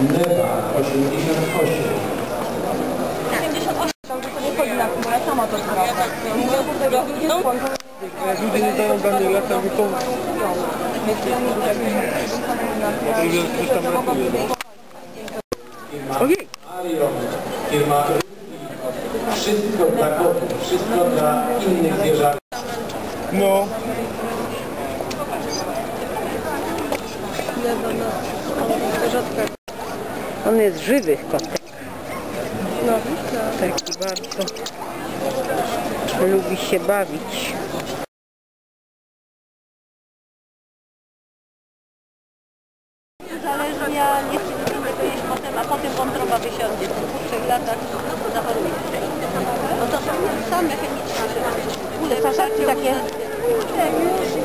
Neba 88. Ludzie nie dają dla mnie lata, bo to... Coś tam brakuje. Okej! Firma... Wszystko dla kotów, wszystko dla innych zwierzaków. No. On jest żywych kotek. No, taki bardzo... Lubi się bawić. Ja nie chcę nikogo jeść potem, a potem wątroba wysiądzie. Po dwóch, 3 latach zachoruje. No to są same chemiczne rzeczy. Te takie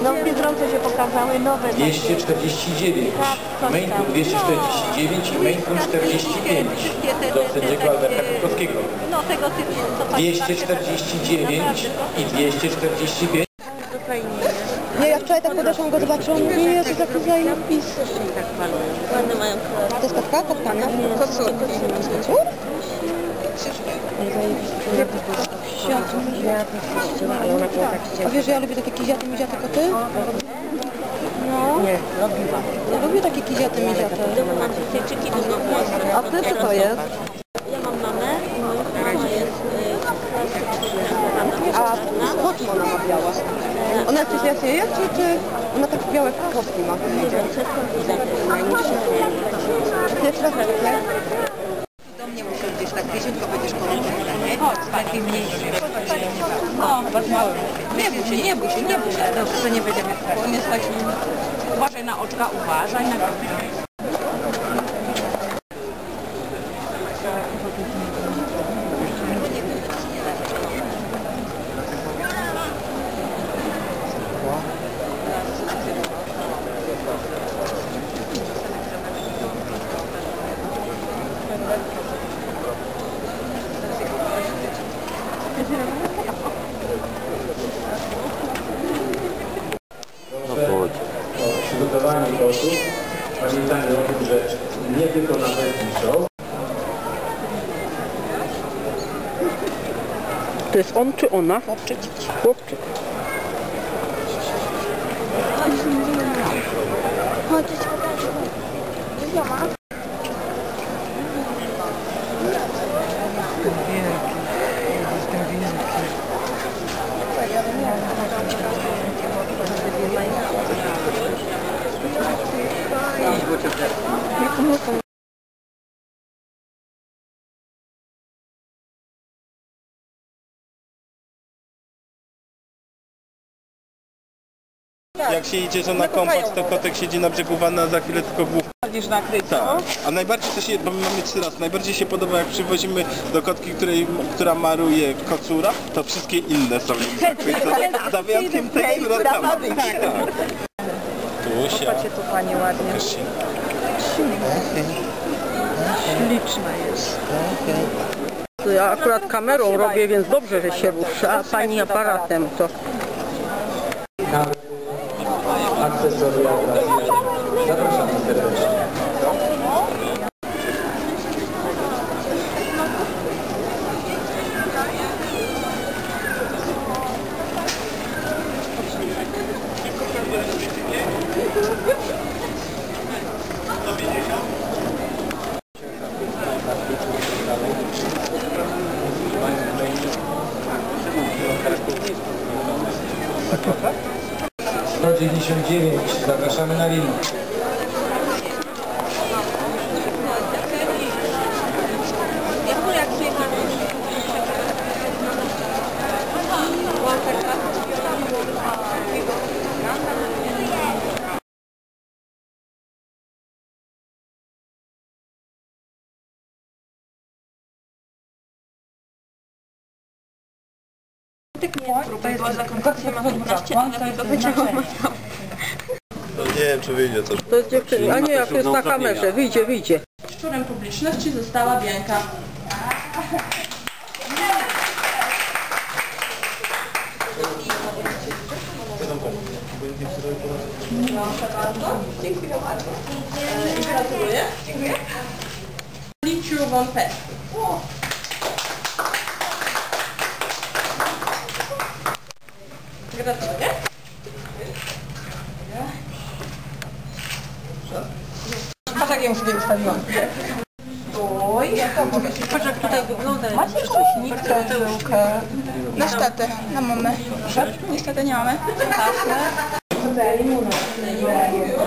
no w tym drodze się pokazały nowe. 249. Mainkun 249 i Mainkun 45. Do sędziego Alberta Kukowskiego. No tego typu. 249 i 245. Nie, ja wczoraj tak podeszłam, go zobaczyłam, mówię, ja to taki zajebis. To jest kotka? Kotka, nie? Kocur. Kocur? A wiesz, że ja lubię takie kiziaty, miziaty koty? No. Nie, lubiła. Ja lubię takie kiziaty, miziaty. A ty co to jest? Ja mam mamę. Mama jest... A skąd ona ma biała? Ona coś jasne je, czy ona tak białe kostki ma? Jeszcze raz lepiej. Do mnie muszę gdzieś tak wieziutko będziesz poręczać, nie? Chodź, taki mniejszy. No, bardzo mały. Nie bój się, nie bój się, nie bój się. Dobrze, że nie będziemy wstać. On jest taki... Uważaj na oczka, uważaj na oczka. Przygotowanie kosztów, pamiętajmy o tym, że nie tylko na pewno są. To jest on czy ona? Chłopczyk. Chłopczyk. Jak się idzie, że na kompas, to kotek siedzi na brzegu wanna, a za chwilę tylko główka. Tak. A najbardziej to się, bo my mamy 3 razy, najbardziej się podoba, jak przywozimy do kotki, która maruje kocura, to wszystkie inne są. Za wyjątkiem tej, która tam. Popatrzcie tu, pani, ładnie. Śliczna jest. Ja akurat kamerą robię, więc dobrze, że się rusza, a pani aparatem to... Akcesoria dla zwierząt. Zapraszam serdecznie. No 99, zapraszamy na linię. To nie wiem, czy wyjdzie coś. To jest dziewczyna, a nie, jak jest na kamerze. Wyjdzie, wyjdzie. Szczurem publiczności została Bianka. Dziękuję bardzo. I gratuluję. Dziękuję. Liczył wąteczki. Gratuluję. Patrz jak ją sobie ustawiłam. Oj, patrz jak tutaj wygląda. Macie jakąś perełkę? Na sztatę, na mamy. Niestety nie mamy. Tutaj,